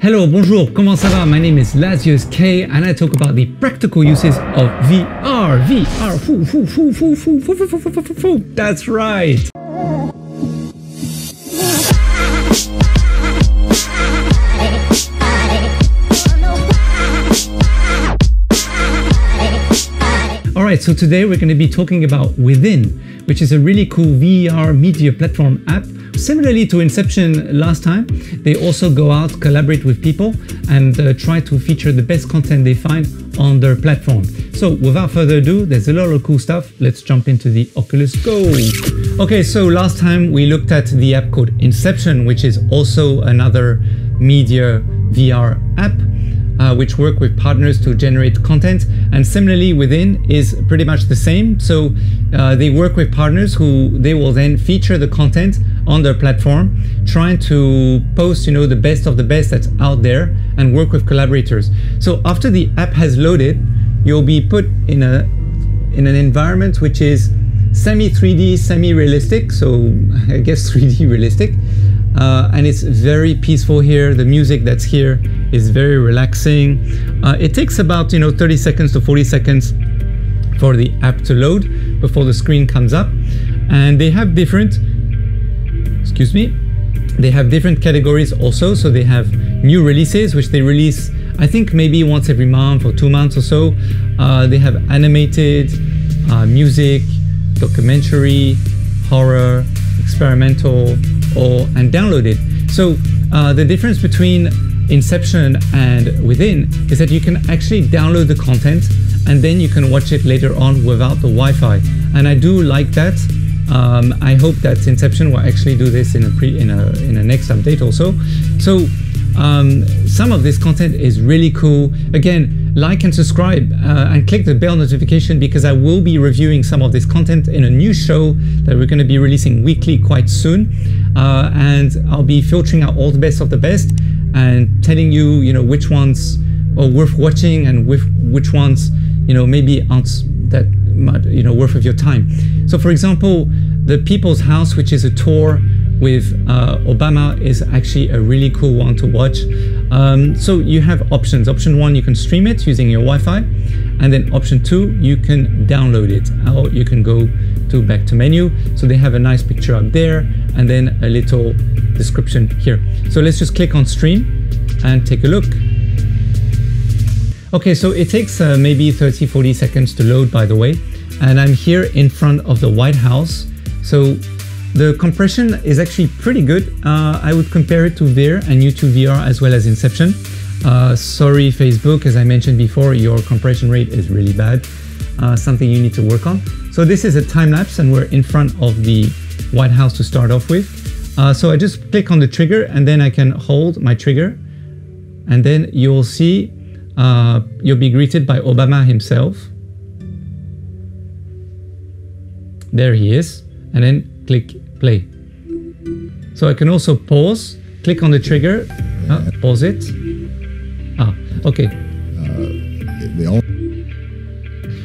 Hello, bonjour, comment ça va? My name is Lazius K and I talk about the practical uses of VR. VR, that's right. Alright, so today we're going to be talking about Within, which is a really cool VR media platform app. Similarly to Inception last time, they also go out, collaborate with people and try to feature the best content they find on their platform. So without further ado, there's a lot of cool stuff. Let's jump into the Oculus Go. Okay, so last time we looked at the app called Inception, which is also another media VR app. Which work with partners to generate content, and similarly Within is pretty much the same. So they work with partners who they will then feature the content on their platform, trying to post, you know, the best of the best that's out there and work with collaborators. So after the app has loaded, you'll be put in an environment which is semi 3D, semi realistic, so I guess 3D realistic. And it's very peaceful here. The music that's here is very relaxing. It takes about 30 seconds to 40 seconds for the app to load before the screen comes up, and they have different different categories also. So they have new releases, which they release I think maybe once every month or 2 months or so. They have animated, music, documentary, horror, experimental, and downloaded. So the difference between Inception and Within is that you can actually download the content and then you can watch it later on without the Wi-Fi, and I do like that. I hope that Inception will actually do this in a next update also. So some of this content is really cool. Again, like and subscribe and click the bell notification, because I will be reviewing some of this content in a new show that we're going to be releasing weekly quite soon. And I'll be filtering out all the best of the best and telling you, which ones are worth watching and which ones, maybe aren't that much, worth of your time. So for example, The People's House, which is a tour with Obama, is actually a really cool one to watch. So you have options. Option one, you can stream it using your Wi-Fi, and then option two, you can download it, or you can go to back to menu. So they have a nice picture up there and then a little description here. So let's just click on stream and take a look. Okay, so it takes maybe 30-40 seconds to load, by the way, and I'm here in front of the White House. So the compression is actually pretty good. I would compare it to Veer and YouTube VR as well as Inception. Sorry Facebook, as I mentioned before, your compression rate is really bad. Something you need to work on. So this is a time lapse and we're in front of the White House to start off with. So I just click on the trigger and then I can hold my trigger, and then you'll see, you'll be greeted by Obama himself. There he is, and then click play. So I can also pause, click on the trigger, pause it. Okay.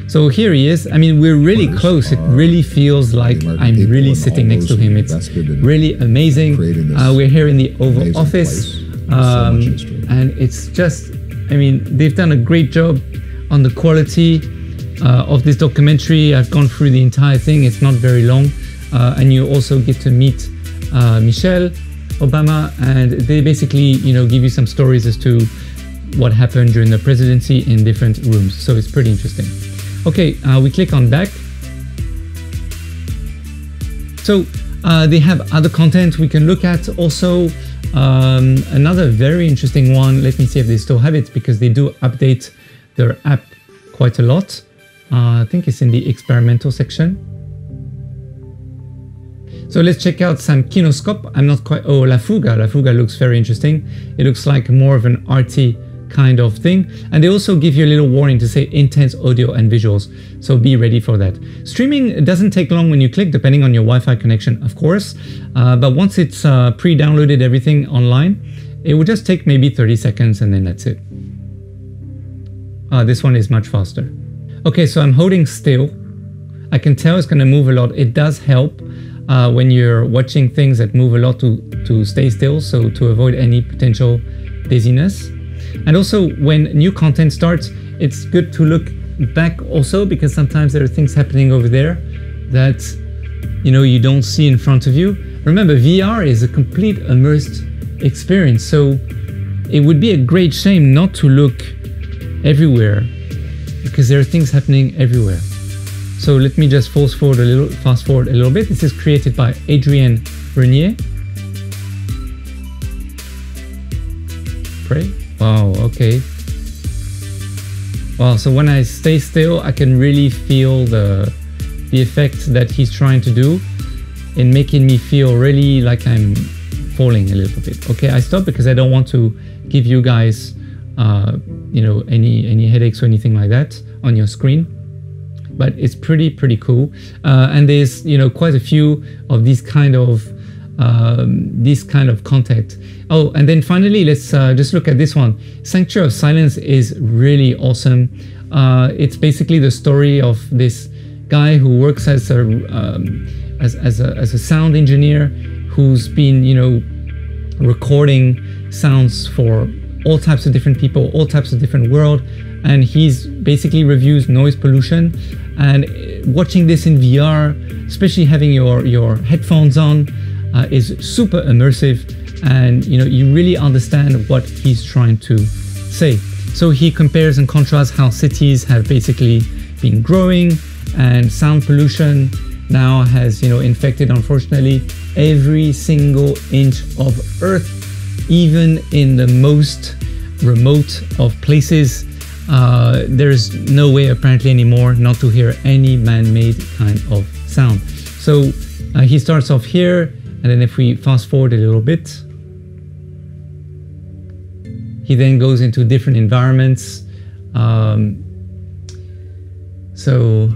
So here he is. I mean, we're really close. It really feels like I'm really sitting next to him. It's really amazing. We're here in the Oval Office. And it's just, I mean, they've done a great job on the quality of this documentary. I've gone through the entire thing. It's not very long. And you also get to meet Michelle Obama, and they basically, give you some stories as to what happened during the presidency in different rooms. So it's pretty interesting. Okay, we click on back. So they have other content we can look at also. Another very interesting one. Let me see if they still have it, because they do update their app quite a lot. I think it's in the experimental section. So let's check out some Kinoscope. I'm not quite... Oh, La Fuga. La Fuga looks very interesting. It looks like more of an arty kind of thing. And they also give you a little warning to say intense audio and visuals. So be ready for that. Streaming doesn't take long when you click, depending on your Wi-Fi connection, of course. But once it's pre-downloaded everything online, it will just take maybe 30 seconds and then that's it. This one is much faster. Okay, so I'm holding still. I can tell it's going to move a lot. It does help. When you're watching things that move a lot to stay still, so to avoid any potential dizziness. And also when new content starts, it's good to look back also, because sometimes there are things happening over there that, you know, you don't see in front of you. Remember, VR is a complete immersed experience, so it would be a great shame not to look everywhere, because there are things happening everywhere. So let me just fast forward a little bit. This is created by Adrian Renier. Pray. Wow, okay. Wow, so when I stay still, I can really feel the effect that he's trying to do in making me feel really like I'm falling a little bit. Okay, I stop because I don't want to give you guys you know, any headaches or anything like that on your screen. But it's pretty cool, and there's, you know, quite a few of these kind of content. Oh, and then finally, let's just look at this one. Sanctuary of Silence is really awesome. It's basically the story of this guy who works as a sound engineer, who's been, you know, recording sounds for all types of different people, all types of different world, and he's basically reviews noise pollution. And watching this in VR, especially having your headphones on, is super immersive, and you know, you really understand what he's trying to say. So he compares and contrasts how cities have basically been growing, and sound pollution now has, you know, infected, unfortunately, every single inch of Earth, even in the most remote of places. There's no way apparently anymore not to hear any man-made kind of sound. So he starts off here, and then if we fast forward a little bit, he then goes into different environments. So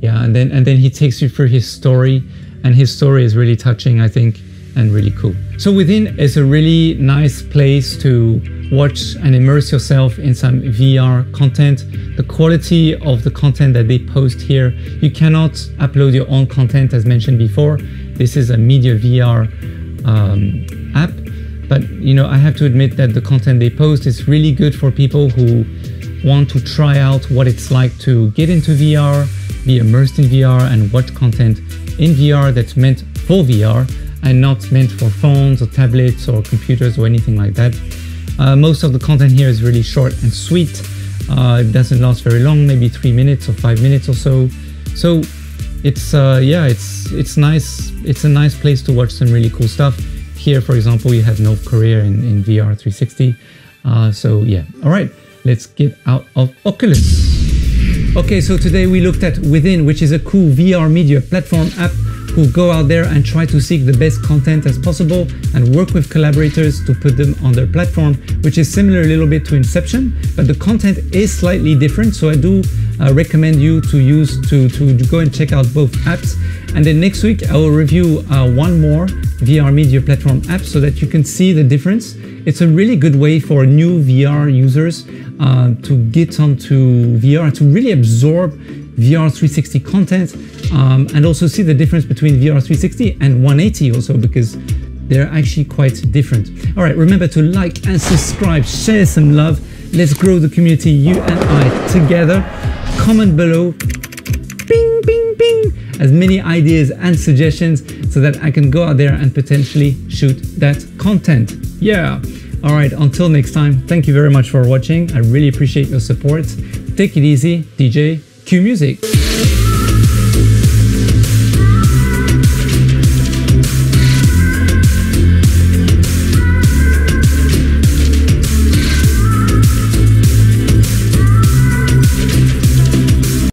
yeah, and then he takes you through his story, and his story is really touching, I think, and really cool. So Within is a really nice place to watch and immerse yourself in some VR content. The quality of the content that they post here, you cannot upload your own content, as mentioned before. This is a Media VR app, but you know, I have to admit that the content they post is really good for people who want to try out what it's like to get into VR, be immersed in VR, and watch content in VR that's meant for VR and not meant for phones or tablets or computers or anything like that. Most of the content here is really short and sweet. It doesn't last very long, maybe 3 minutes or 5 minutes or so. So it's yeah, it's nice. It's a nice place to watch some really cool stuff. Here, for example, you have no career in VR360. So yeah, all right, let's get out of Oculus. Okay, so today we looked at Within, which is a cool VR media platform app who go out there and try to seek the best content as possible and work with collaborators to put them on their platform, which is similar a little bit to Inception, but the content is slightly different. So I do recommend you to go and check out both apps. And then next week I will review one more VR media platform app so that you can see the difference. It's a really good way for new VR users to get onto VR, to really absorb VR360 content, and also see the difference between VR360 and 180 also, because they're actually quite different. All right, remember to like and subscribe, share some love. Let's grow the community, you and I, together. Comment below, ping, ping, ping, as many ideas and suggestions so that I can go out there and potentially shoot that content. Yeah. All right, until next time, thank you very much for watching. I really appreciate your support. Take it easy, DJ Q Music.